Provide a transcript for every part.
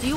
Do you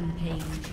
Rampage.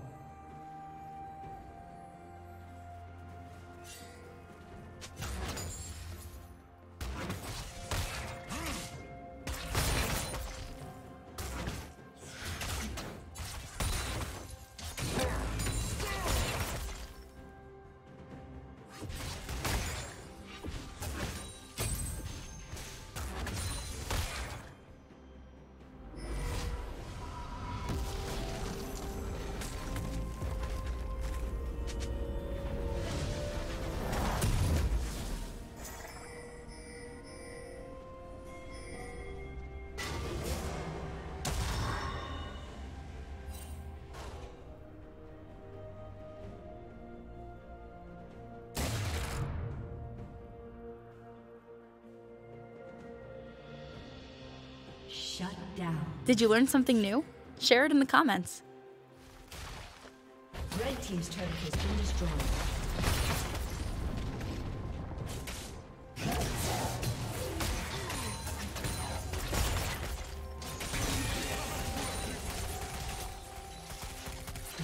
Shut down. Did you learn something new? Share it in the comments. Red team's turret has been destroyed. The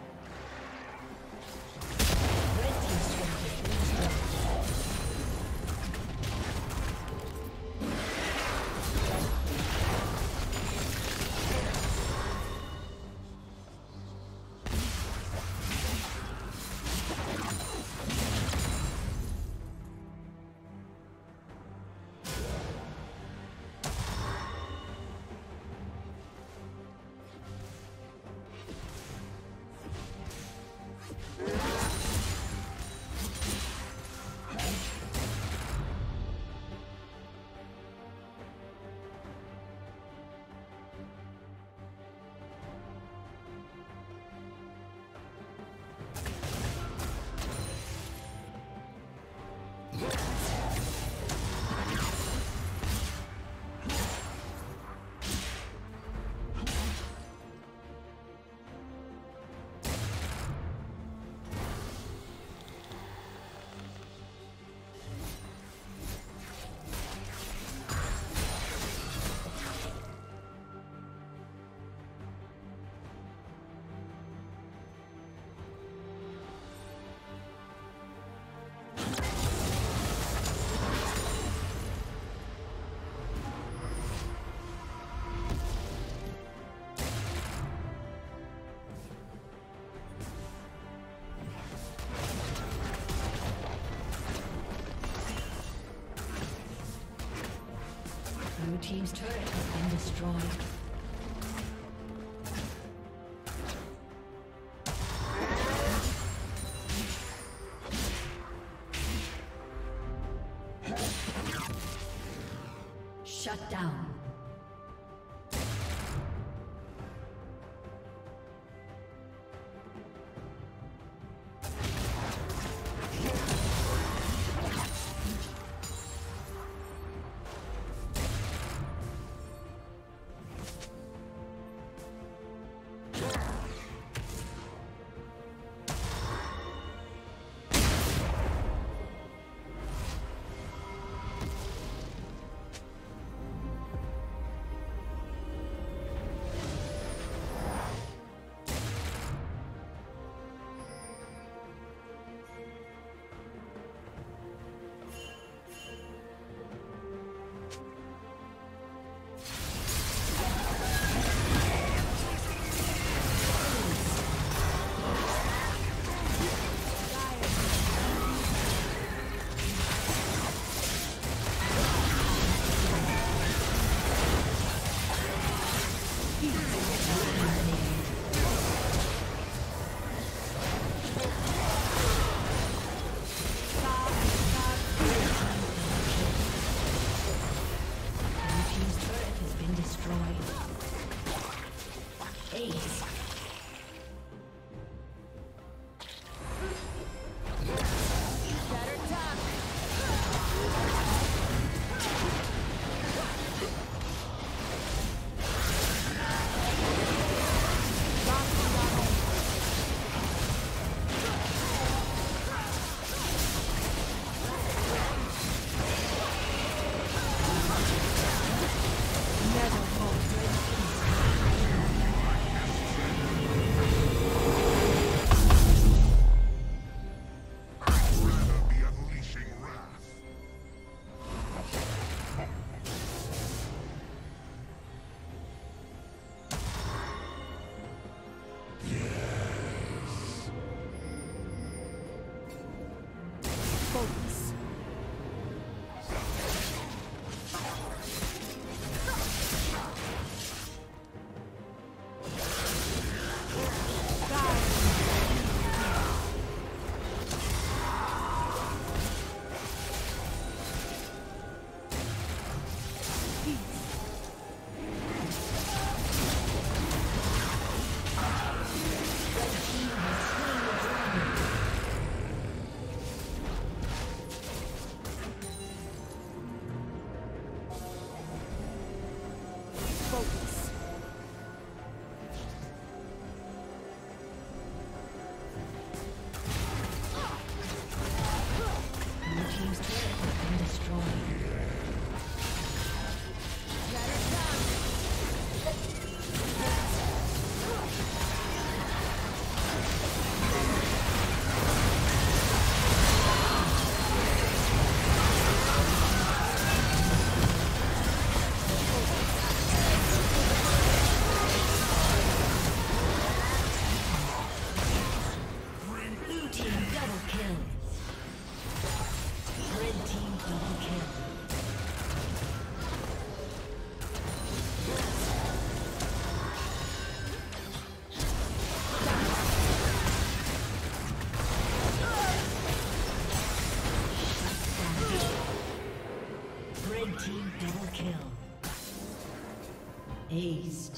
Red team's turret has been destroyed. team's turret has been destroyed. Aced.